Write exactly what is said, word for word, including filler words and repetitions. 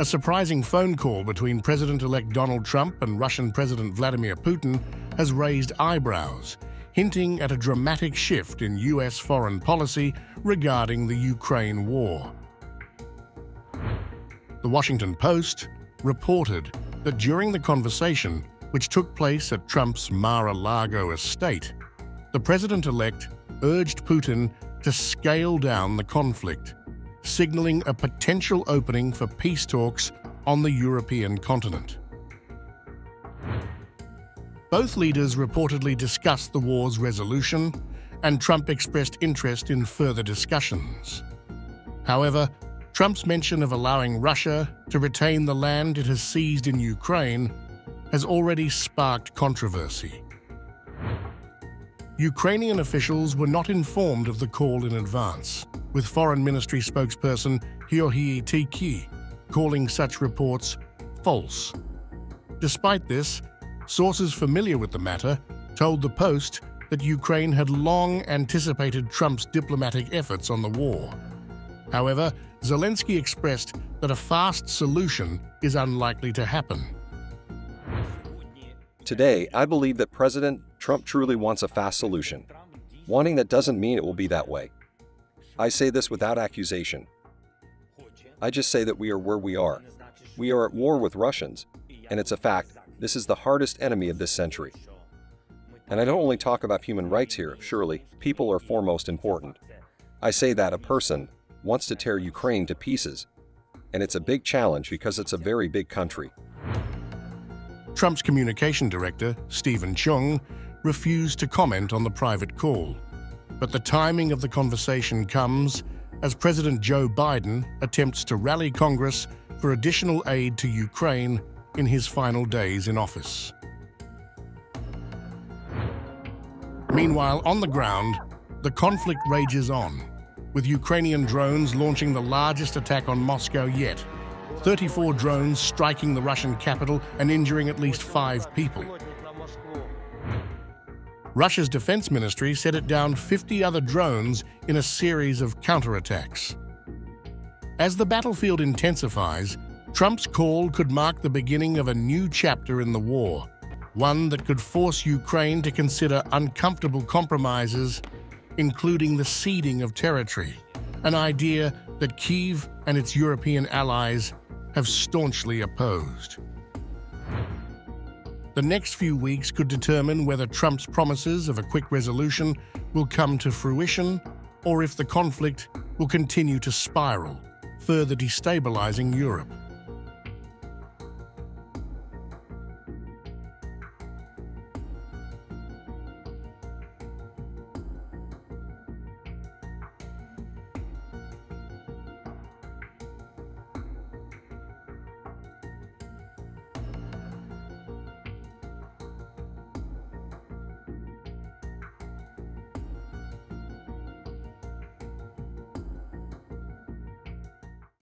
A surprising phone call between President-elect Donald Trump and Russian President Vladimir Putin has raised eyebrows, hinting at a dramatic shift in U S foreign policy regarding the Ukraine war. The Washington Post reported that during the conversation, which took place at Trump's Mar-a-Lago estate, the president-elect urged Putin to scale down the conflict, signaling a potential opening for peace talks on the European continent. Both leaders reportedly discussed the war's resolution, and Trump expressed interest in further discussions. However, Trump's mention of allowing Russia to retain the land it has seized in Ukraine has already sparked controversy. Ukrainian officials were not informed of the call in advance, with Foreign Ministry spokesperson Heorhii Tykhyi calling such reports false. Despite this, sources familiar with the matter told the Post that Ukraine had long anticipated Trump's diplomatic efforts on the war. However, Zelensky expressed that a fast solution is unlikely to happen. Today, I believe that President Trump truly wants a fast solution. Wanting that doesn't mean it will be that way. I say this without accusation. I just say that we are where we are. We are at war with Russians, and it's a fact. This is the hardest enemy of this century. And I don't only talk about human rights here, surely, people are foremost important. I say that a person wants to tear Ukraine to pieces, and it's a big challenge because it's a very big country. Trump's communication director, Stephen Cheung, refused to comment on the private call, but the timing of the conversation comes as President Joe Biden attempts to rally Congress for additional aid to Ukraine in his final days in office. Meanwhile, on the ground, the conflict rages on, with Ukrainian drones launching the largest attack on Moscow yet, thirty-four drones striking the Russian capital and injuring at least five people. Russia's defense ministry said it downed fifty other drones in a series of counterattacks. As the battlefield intensifies, Trump's call could mark the beginning of a new chapter in the war, one that could force Ukraine to consider uncomfortable compromises, including the ceding of territory, an idea that Kyiv and its European allies have staunchly opposed. The next few weeks could determine whether Trump's promises of a quick resolution will come to fruition or if the conflict will continue to spiral, further destabilizing Europe.